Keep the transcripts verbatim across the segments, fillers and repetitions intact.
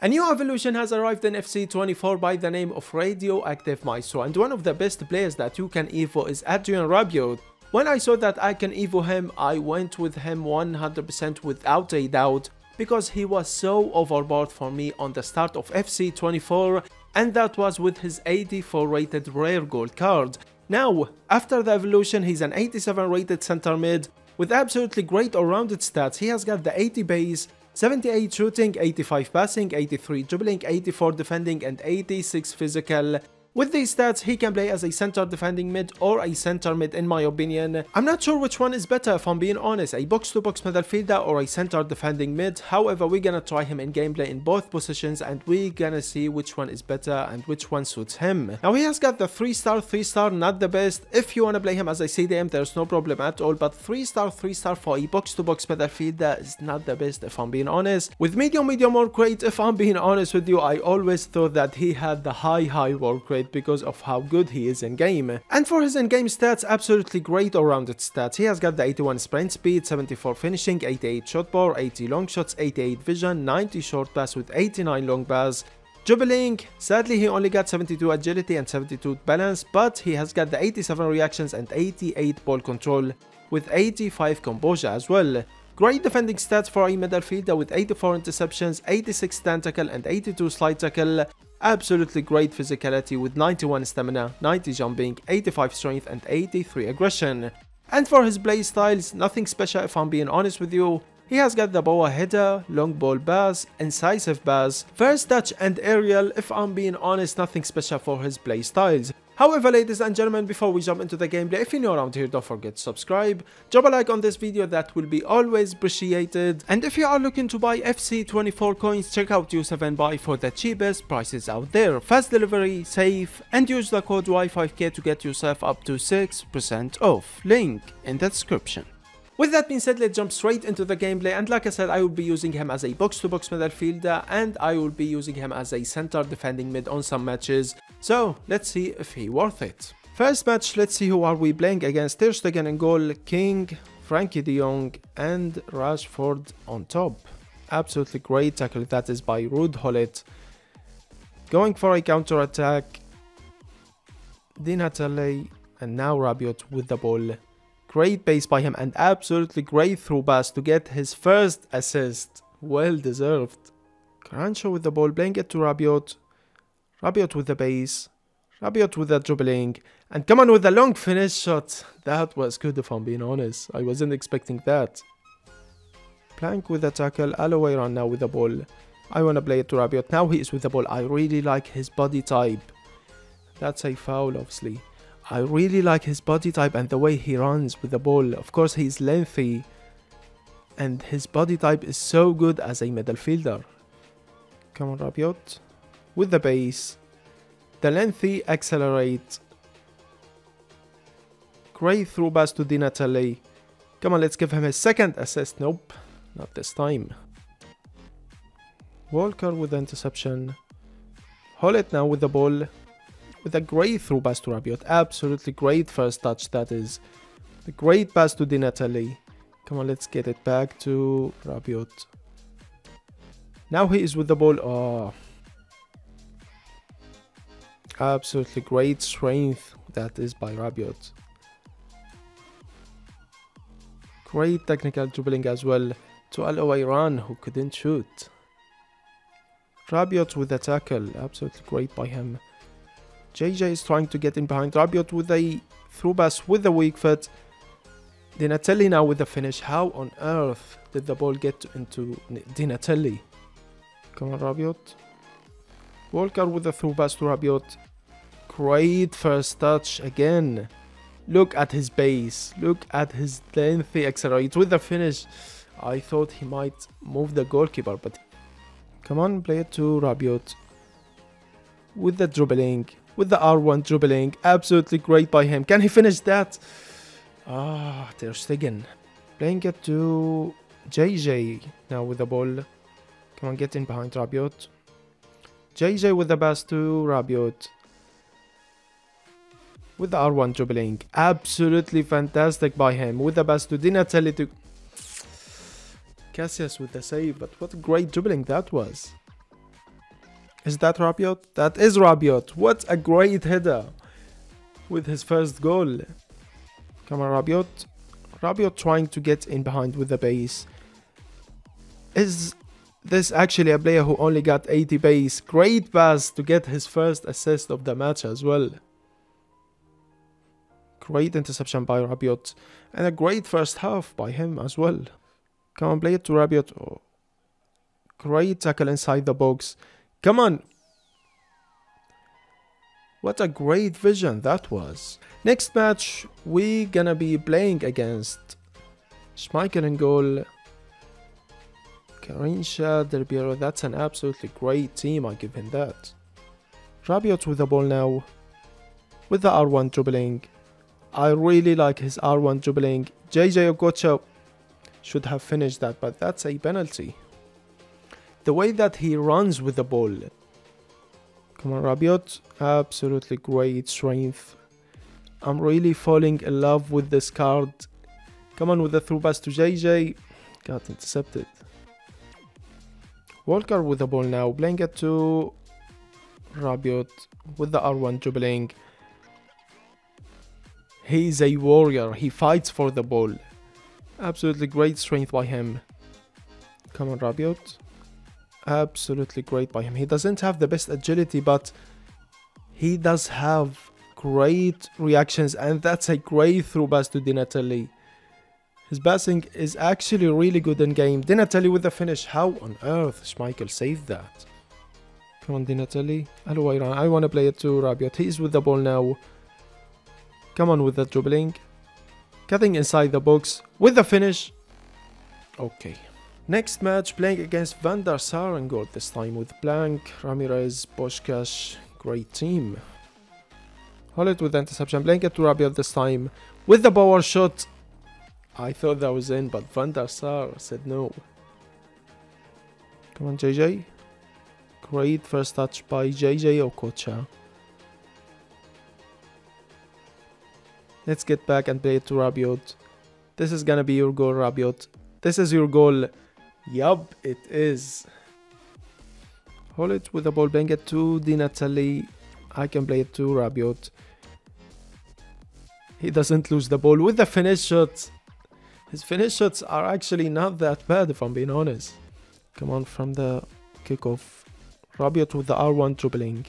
A new evolution has arrived in F C twenty-four by the name of Radioactive Maestro, and one of the best players that you can evo is Adrian Rabiot. When I saw that I can evo him, I went with him one hundred percent without a doubt, because he was so overboard for me on the start of F C twenty-four, and that was with his eighty-four rated rare gold card. Now, after the evolution, he's an eighty-seven rated center mid, with absolutely great all-rounded stats. He has got the eighty base, seventy-eight shooting, eighty-five passing, eighty-three dribbling, eighty-four defending and eighty-six physical. With these stats, he can play as a center defending mid or a center mid in my opinion. I'm not sure which one is better if I'm being honest, a box-to-box midfielder or a center defending mid. However, we're gonna try him in gameplay in both positions and we're gonna see which one is better and which one suits him. Now he has got the three star, three star, not the best. If you wanna play him as a C D M, there's no problem at all, but three star, three star for a box-to-box midfielder is not the best if I'm being honest. With medium, medium work rate, if I'm being honest with you, I always thought that he had the high, high work rate because of how good he is in game. And for his in game stats, absolutely great all-rounded stats. He has got the eighty-one sprint speed, seventy-four finishing, eighty-eight shot power, eighty long shots, eighty-eight vision, ninety short pass with eighty-nine long pass. Dribbling, sadly he only got seventy-two agility and seventy-two balance, but he has got the eighty-seven reactions and eighty-eight ball control with eighty-five composure as well. Great defending stats for a midfielder with eighty-four interceptions, eighty-six stand tackle and eighty-two slide tackle. Absolutely great physicality with ninety-one stamina, ninety jumping, eighty-five strength and eighty-three aggression. And for his play styles, nothing special if I'm being honest with you. He has got the power header, long ball pass, incisive pass, first touch and aerial. If I'm being honest, nothing special for his play styles. However, ladies and gentlemen, before we jump into the gameplay, if you're new around here, don't forget to subscribe, drop a like on this video, that will be always appreciated. And if you are looking to buy F C twenty-four coins, check out U seven Buy for the cheapest prices out there. Fast delivery, safe, and use the code Y five K to get yourself up to six percent off. Link in the description. With that being said, let's jump straight into the gameplay, and like I said, I will be using him as a box-to-box midfielder and I will be using him as a center defending mid on some matches, so let's see if he worth it. First match, let's see who are we playing against. Ter Stegen in goal, King, Frankie de Jong and Rashford on top. Absolutely great tackle that is by Ruud Hollett. Going for a counter-attack, Di Natale and now Rabiot with the ball. Great pace by him and absolutely great through pass to get his first assist. Well deserved. Carancho with the ball, playing it to Rabiot. Rabiot with the pace. Rabiot with the dribbling. And come on with the long finish shot. That was good if I'm being honest. I wasn't expecting that. Plank with the tackle. Allouiran now with the ball. I want to play it to Rabiot. Now he is with the ball. I really like his body type. That's a foul obviously. I really like his body type and the way he runs with the ball. Of course, he's lengthy and his body type is so good as a midfielder. Come on, Rabiot. With the pace. The lengthy accelerate. Great through pass to Di Natale. Come on, let's give him a second assist. Nope, not this time. Walker with the interception. Hollett now with the ball. With a great through pass to Rabiot. Absolutely great first touch that is. The great pass to Di Natale. Come on, let's get it back to Rabiot. Now he is with the ball. Oh. Absolutely great strength that is by Rabiot. Great technical dribbling as well to Allouiran who couldn't shoot. Rabiot with a tackle. Absolutely great by him. J J is trying to get in behind Rabiot with a through pass with a weak foot. Di Natale now with the finish. How on earth did the ball get into Di Natale? Come on, Rabiot. Walker with a through pass to Rabiot. Great first touch again. Look at his base. Look at his lengthy accelerate with the finish. I thought he might move the goalkeeper, but come on, play it to Rabiot. With the dribbling. With the R one dribbling, absolutely great by him. Can he finish that? Ah, Ter Stegen. Playing it to J J now with the ball. Come on, get in behind Rabiot. J J with the pass to Rabiot. With the R one dribbling, absolutely fantastic by him. With the pass to Di Natale to Cassius with the save, but what a great dribbling that was. Is that Rabiot? That is Rabiot. What a great header with his first goal. Come on, Rabiot. Rabiot trying to get in behind with the pace. Is this actually a player who only got eighty pace? Great pass to get his first assist of the match as well. Great interception by Rabiot. And a great first half by him as well. Come on, play it to Rabiot. Oh. Great tackle inside the box. Come on. What a great vision that was. Next match, we're gonna be playing against Schmeichel in goal. Carancho, Del Piero, that's an absolutely great team, I give him that. Rabiot with the ball now. With the R one dribbling. I really like his R one dribbling. J J Okocha should have finished that, but that's a penalty. The way that he runs with the ball. Come on, Rabiot. Absolutely great strength. I'm really falling in love with this card. Come on with the through pass to J J. Got intercepted. Walker with the ball now. Playing it to Rabiot with the R one dribbling. He's a warrior. He fights for the ball. Absolutely great strength by him. Come on, Rabiot. Absolutely great by him. He doesn't have the best agility, but he does have great reactions. And that's a great through pass to Di Natale. His passing is actually really good in game. Di Natale with the finish. How on earth Schmeichel saved that? Come on, Di Natale. Allouiran. I want to play it to Rabiot. He's with the ball now. Come on with that dribbling. Cutting inside the box with the finish. Okay. Next match, playing against Van der Saar in goal this time with Plank, Ramirez, Boschkash. Great team. Hollett with the interception. Playing it to Rabiot this time with the power shot. I thought that was in, but Van der Saar said no. Come on, J J. Great first touch by J J Okocha. Let's get back and play it to Rabiot. This is gonna be your goal, Rabiot. This is your goal. Yup, it is. Hollett with the ball, playing it to Di Natale. I can play it to Rabiot. He doesn't lose the ball with the finish shot. His finish shots are actually not that bad, if I'm being honest. Come on from the kickoff. Rabiot with the R one dribbling.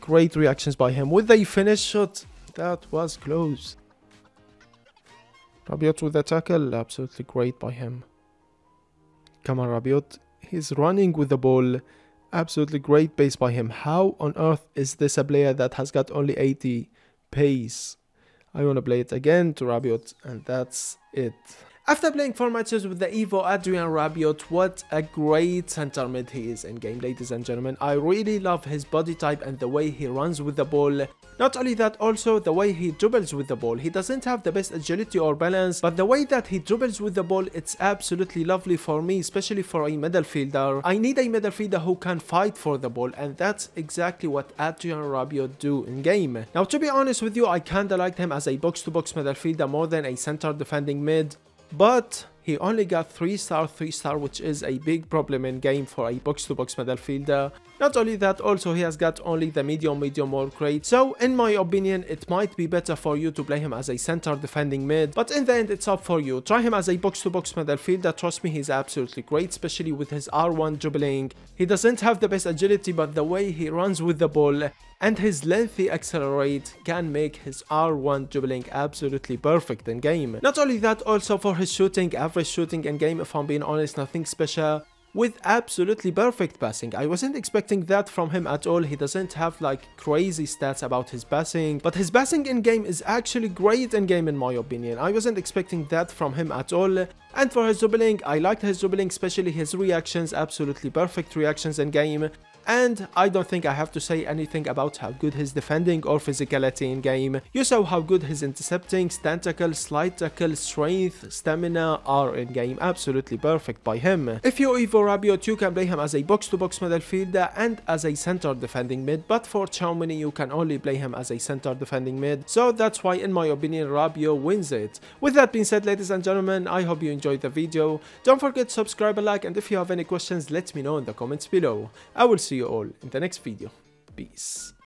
Great reactions by him with the finish shot. That was close. Rabiot with the tackle. Absolutely great by him. Come on, Rabiot. He's running with the ball. Absolutely great pace by him. How on earth is this a player that has got only eighty pace? I want to play it again to Rabiot, and that's it. After playing four matches with the Evo Adrian Rabiot, what a great center mid he is in game, ladies and gentlemen. I really love his body type and the way he runs with the ball. Not only that, also the way he dribbles with the ball. He doesn't have the best agility or balance, but the way that he dribbles with the ball, it's absolutely lovely for me, especially for a middle fielder. I need a middle fielder who can fight for the ball, and that's exactly what Adrian Rabiot do in game. Now, to be honest with you, I kinda liked him as a box-to-box middle fielder more than a center defending mid. But he only got three star three star, which is a big problem in game for a box-to-box middle fielder. Not only that, also he has got only the medium medium work rate. So in my opinion, it might be better for you to play him as a center defending mid. But in the end, it's up for you. Try him as a box-to-box middle fielder. Trust me, he's absolutely great, especially with his R one dribbling. He doesn't have the best agility, but the way he runs with the ball and his lengthy accelerate can make his R one dribbling absolutely perfect in game. Not only that, also for his shooting, average shooting in game, if I'm being honest, nothing special, with absolutely perfect passing. I wasn't expecting that from him at all. He doesn't have like crazy stats about his passing, but his passing in game is actually great in game in my opinion. I wasn't expecting that from him at all. And for his dribbling, I liked his dribbling, especially his reactions, absolutely perfect reactions in game. And I don't think I have to say anything about how good his defending or physicality in game. You saw how good his intercepting, stand tackle, slide tackle, strength, stamina are in game. Absolutely perfect by him. If you Evo Rabiot, you can play him as a box-to-box middle fielder and as a center defending mid. But for Tchouaméni, you can only play him as a center defending mid. So that's why, in my opinion, Rabiot wins it. With that being said, ladies and gentlemen, I hope you enjoyed enjoyed the video. Don't forget to subscribe and like, and if you have any questions, let me know in the comments below. I will see you all in the next video. Peace.